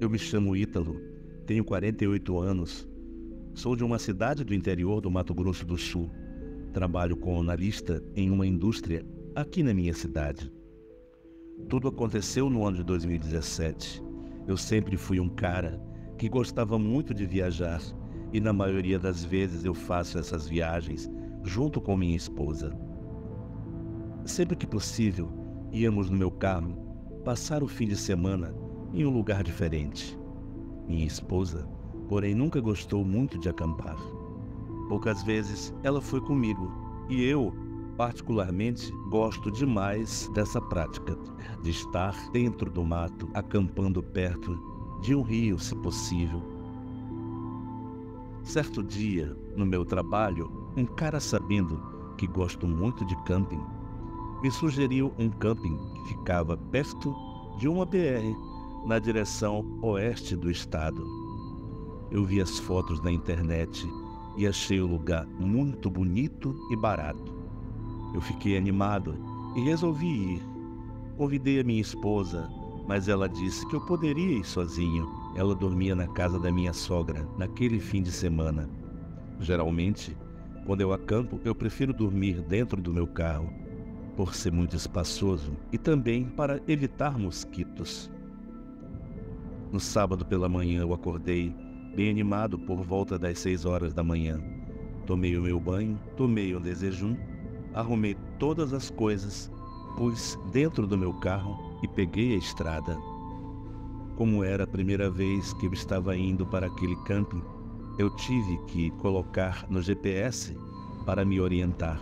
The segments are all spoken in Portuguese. Eu me chamo Ítalo, tenho 48 anos, sou de uma cidade do interior do Mato Grosso do Sul. Trabalho como analista em uma indústria aqui na minha cidade. Tudo aconteceu no ano de 2017. Eu sempre fui um cara que gostava muito de viajar e na maioria das vezes eu faço essas viagens junto com minha esposa. Sempre que possível, íamos no meu carro passar o fim de semana em um lugar diferente. Minha esposa, porém, nunca gostou muito de acampar. Poucas vezes ela foi comigo e eu, particularmente, gosto demais dessa prática de estar dentro do mato, acampando perto de um rio, se possível. Certo dia, no meu trabalho, um cara, sabendo que gosto muito de camping, me sugeriu um camping que ficava perto de uma BR, na direção oeste do estado. Eu vi as fotos na internet e achei o lugar muito bonito e barato. Eu fiquei animado e resolvi ir. Convidei a minha esposa, mas ela disse que eu poderia ir sozinho. Ela dormia na casa da minha sogra naquele fim de semana. Geralmente, quando eu acampo, eu prefiro dormir dentro do meu carro, por ser muito espaçoso e também para evitar mosquitos. No sábado pela manhã eu acordei bem animado por volta das 6 horas da manhã. Tomei o meu banho, tomei um desejum, arrumei todas as coisas, pus dentro do meu carro e peguei a estrada. Como era a primeira vez que eu estava indo para aquele camping, eu tive que colocar no GPS para me orientar.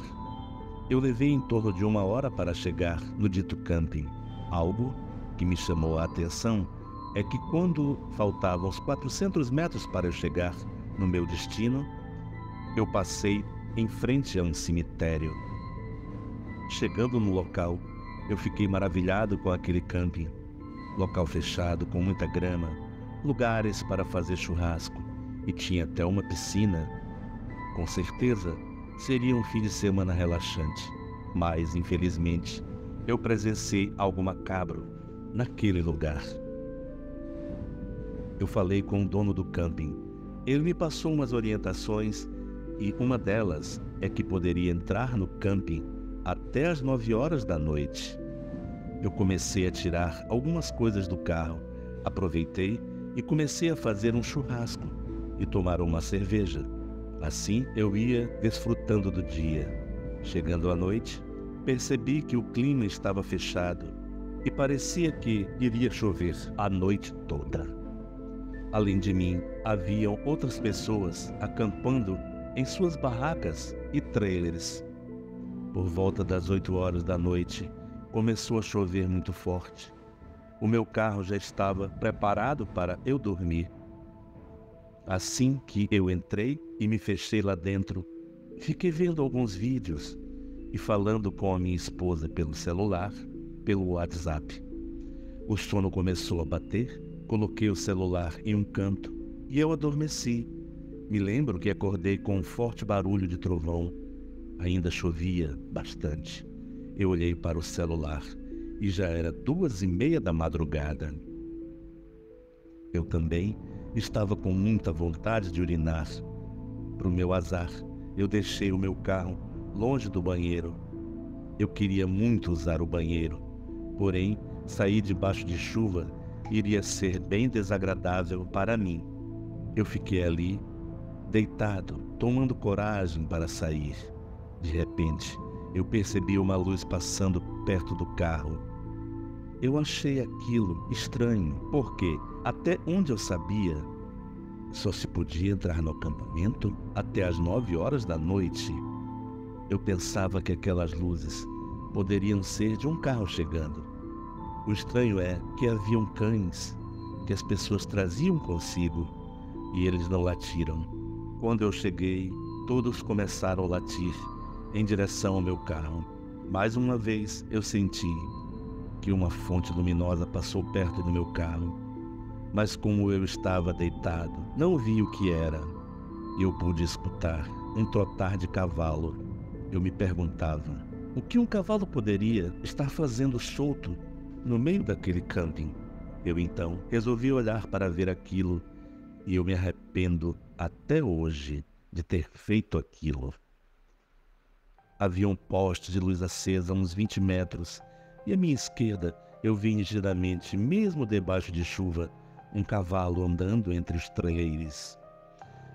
Eu levei em torno de 1 hora para chegar no dito camping. Algo que me chamou a atenção é que quando faltavam os 400 metros para eu chegar no meu destino, eu passei em frente a um cemitério. Chegando no local, eu fiquei maravilhado com aquele camping. Local fechado, com muita grama, lugares para fazer churrasco e tinha até uma piscina. Com certeza, seria um fim de semana relaxante, mas, infelizmente, eu presenciei algo macabro naquele lugar. Eu falei com o dono do camping. Ele me passou umas orientações e uma delas é que poderia entrar no camping até as 9 horas da noite. Eu comecei a tirar algumas coisas do carro, aproveitei e comecei a fazer um churrasco e tomar uma cerveja. Assim eu ia desfrutando do dia. Chegando à noite, percebi que o clima estava fechado e parecia que iria chover a noite toda. Além de mim, haviam outras pessoas acampando em suas barracas e trailers. Por volta das 8 horas da noite, começou a chover muito forte. O meu carro já estava preparado para eu dormir. Assim que eu entrei e me fechei lá dentro, fiquei vendo alguns vídeos e falando com a minha esposa pelo celular, pelo WhatsApp. O sono começou a bater. Coloquei o celular em um canto e eu adormeci. Me lembro que acordei com um forte barulho de trovão. Ainda chovia bastante. Eu olhei para o celular e já era 2:30 da madrugada. Eu também estava com muita vontade de urinar. Para o meu azar, eu deixei o meu carro longe do banheiro. Eu queria muito usar o banheiro, porém, sair debaixo de chuva iria ser bem desagradável para mim. Eu fiquei ali, deitado, tomando coragem para sair. De repente, eu percebi uma luz passando perto do carro. Eu achei aquilo estranho, porque, até onde eu sabia, só se podia entrar no acampamento até as 9 horas da noite. Eu pensava que aquelas luzes poderiam ser de um carro chegando. O estranho é que haviam cães que as pessoas traziam consigo e eles não latiram. Quando eu cheguei, todos começaram a latir em direção ao meu carro. Mais uma vez eu senti que uma fonte luminosa passou perto do meu carro, mas como eu estava deitado, não vi o que era. Eu pude escutar um trotar de cavalo. Eu me perguntava, o que um cavalo poderia estar fazendo solto no meio daquele camping? Eu então resolvi olhar para ver aquilo e eu me arrependo até hoje de ter feito aquilo. Havia um poste de luz acesa a uns 20 metros e à minha esquerda eu vi ligeiramente, mesmo debaixo de chuva, um cavalo andando entre os traieiros.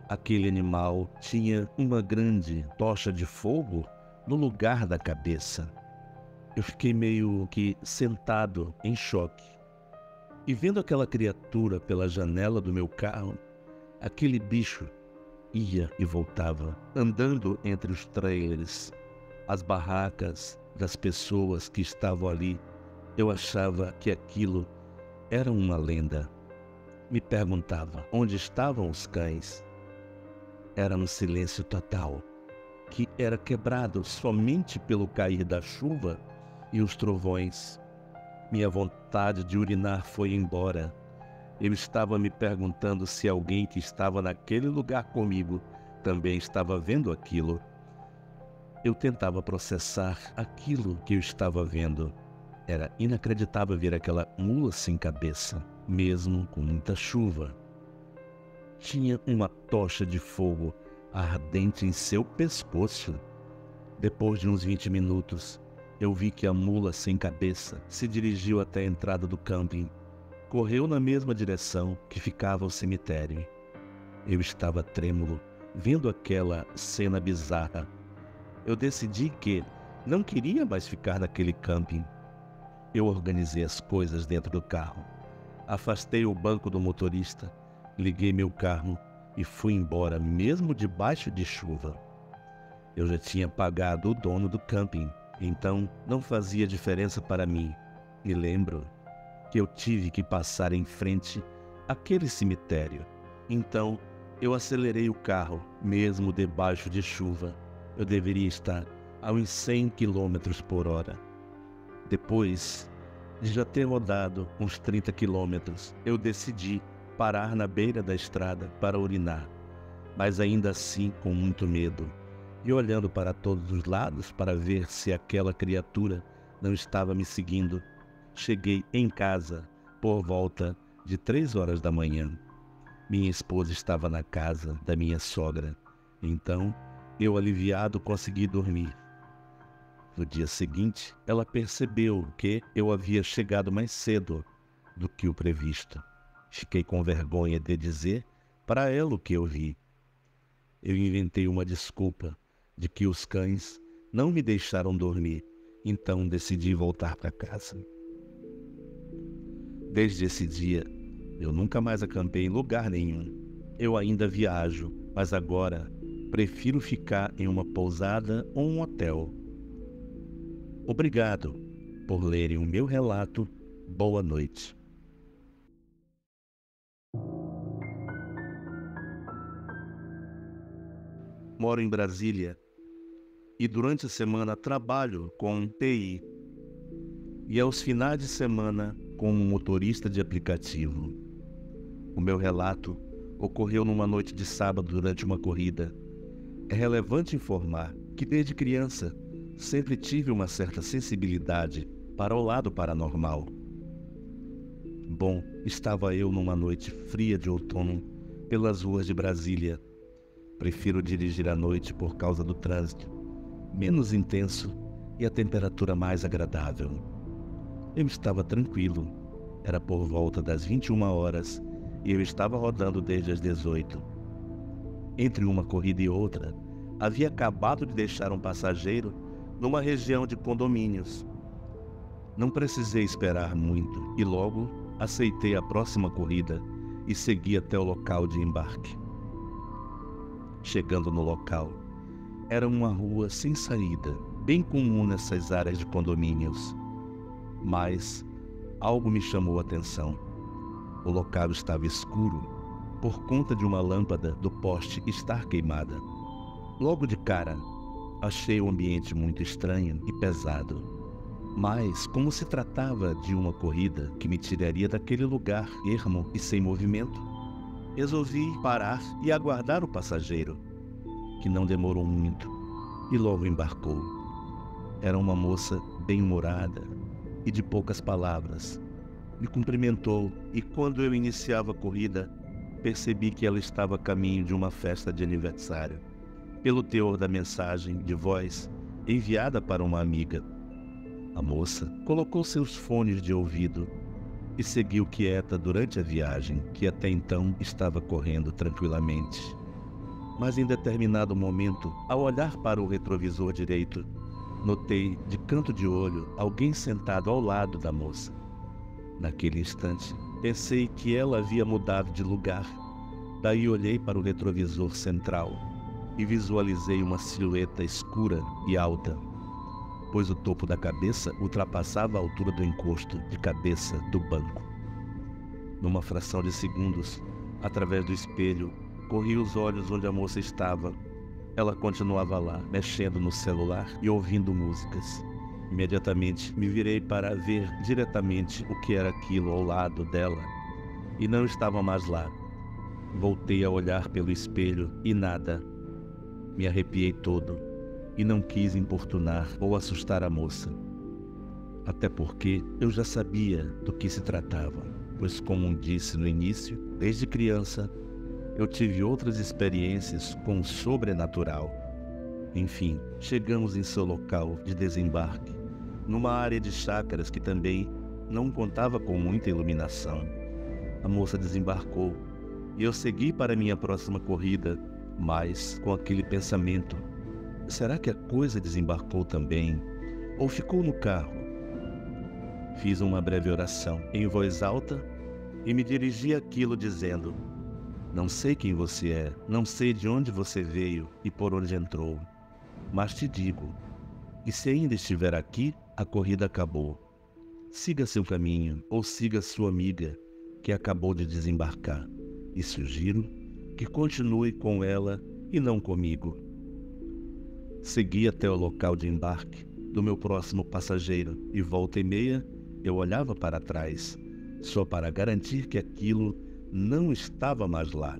Aquele animal tinha uma grande tocha de fogo no lugar da cabeça. Eu fiquei meio que sentado em choque. E vendo aquela criatura pela janela do meu carro, aquele bicho ia e voltava, andando entre os trailers, as barracas das pessoas que estavam ali. Eu achava que aquilo era uma lenda. Me perguntava onde estavam os cães. Era um silêncio total, que era quebrado somente pelo cair da chuva e os trovões. Minha vontade de urinar foi embora. Eu estava me perguntando se alguém que estava naquele lugar comigo também estava vendo aquilo. Eu tentava processar aquilo que eu estava vendo. Era inacreditável ver aquela mula sem cabeça, mesmo com muita chuva. Tinha uma tocha de fogo ardente em seu pescoço. Depois de uns 20 minutos, eu vi que a mula sem cabeça se dirigiu até a entrada do camping. Correu na mesma direção que ficava o cemitério. Eu estava trêmulo, vendo aquela cena bizarra. Eu decidi que não queria mais ficar naquele camping. Eu organizei as coisas dentro do carro, afastei o banco do motorista, liguei meu carro e fui embora mesmo debaixo de chuva. Eu já tinha pagado o dono do camping, então não fazia diferença para mim. E lembro que eu tive que passar em frente àquele cemitério. Então eu acelerei o carro, mesmo debaixo de chuva. Eu deveria estar a uns 100 km por hora. Depois de já ter rodado uns 30 quilômetros, eu decidi parar na beira da estrada para urinar, mas ainda assim com muito medo, e olhando para todos os lados para ver se aquela criatura não estava me seguindo. Cheguei em casa por volta de 3 horas da manhã. Minha esposa estava na casa da minha sogra, então eu, aliviado, consegui dormir. No dia seguinte, ela percebeu que eu havia chegado mais cedo do que o previsto. Fiquei com vergonha de dizer para ela o que eu vi. Eu inventei uma desculpa de que os cães não me deixaram dormir, então decidi voltar para casa. Desde esse dia, eu nunca mais acampei em lugar nenhum. Eu ainda viajo, mas agora prefiro ficar em uma pousada ou um hotel. Obrigado por lerem o meu relato. Boa noite. Moro em Brasília e durante a semana trabalho com TI e aos finais de semana como motorista de aplicativo. O meu relato ocorreu numa noite de sábado durante uma corrida. É relevante informar que desde criança sempre tive uma certa sensibilidade para o lado paranormal. Bom, estava eu numa noite fria de outono pelas ruas de Brasília. Prefiro dirigir à noite por causa do trânsito, menos intenso e a temperatura mais agradável. Eu estava tranquilo. Era por volta das 21 horas e eu estava rodando desde as 18. Entre uma corrida e outra, havia acabado de deixar um passageiro numa região de condomínios. Não precisei esperar muito e logo aceitei a próxima corrida e segui até o local de embarque. Chegando no local, era uma rua sem saída, bem comum nessas áreas de condomínios. Mas algo me chamou a atenção. O local estava escuro por conta de uma lâmpada do poste estar queimada. Logo de cara, achei o ambiente muito estranho e pesado, mas como se tratava de uma corrida que me tiraria daquele lugar ermo e sem movimento, resolvi parar e aguardar o passageiro, que não demorou muito e logo embarcou. Era uma moça bem-humorada e de poucas palavras, me cumprimentou e, quando eu iniciava a corrida, percebi que ela estava a caminho de uma festa de aniversário. Pelo teor da mensagem de voz enviada para uma amiga, a moça colocou seus fones de ouvido e seguiu quieta durante a viagem, que até então estava correndo tranquilamente. Mas em determinado momento, ao olhar para o retrovisor direito, notei de canto de olho alguém sentado ao lado da moça. Naquele instante, pensei que ela havia mudado de lugar. Daí olhei para o retrovisor central e visualizei uma silhueta escura e alta, pois o topo da cabeça ultrapassava a altura do encosto de cabeça do banco. Numa fração de segundos, através do espelho, corri os olhos onde a moça estava. Ela continuava lá, mexendo no celular e ouvindo músicas. Imediatamente me virei para ver diretamente o que era aquilo ao lado dela, e não estava mais lá. Voltei a olhar pelo espelho e nada. Me arrepiei todo e não quis importunar ou assustar a moça, até porque eu já sabia do que se tratava, pois, como disse no início, desde criança eu tive outras experiências com o sobrenatural. Enfim, chegamos em seu local de desembarque, numa área de chácaras que também não contava com muita iluminação. A moça desembarcou e eu segui para minha próxima corrida, mas com aquele pensamento: será que a coisa desembarcou também? Ou ficou no carro? Fiz uma breve oração em voz alta e me dirigi àquilo dizendo: não sei quem você é, não sei de onde você veio e por onde entrou, mas te digo que, se ainda estiver aqui, a corrida acabou. Siga seu caminho ou siga sua amiga que acabou de desembarcar, e sugiro que continue com ela e não comigo. Segui até o local de embarque do meu próximo passageiro e, volta e meia, eu olhava para trás, só para garantir que aquilo não estava mais lá.